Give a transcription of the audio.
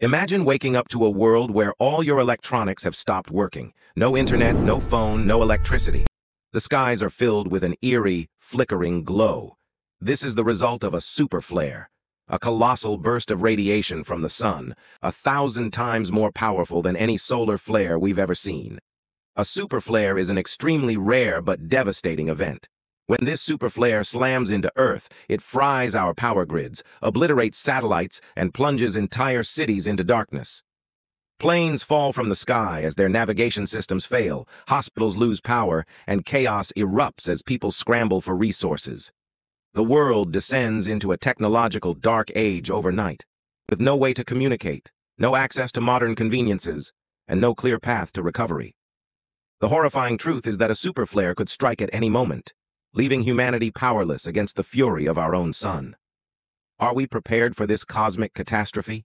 Imagine waking up to a world where all your electronics have stopped working. No internet, no phone, no electricity. The skies are filled with an eerie, flickering glow. This is the result of a super flare, a colossal burst of radiation from the sun, 1,000 times more powerful than any solar flare we've ever seen. A superflare is an extremely rare but devastating event. When this superflare slams into Earth, it fries our power grids, obliterates satellites, and plunges entire cities into darkness. Planes fall from the sky as their navigation systems fail, hospitals lose power, and chaos erupts as people scramble for resources. The world descends into a technological dark age overnight, with no way to communicate, no access to modern conveniences, and no clear path to recovery. The horrifying truth is that a superflare could strike at any moment, leaving humanity powerless against the fury of our own sun. Are we prepared for this cosmic catastrophe?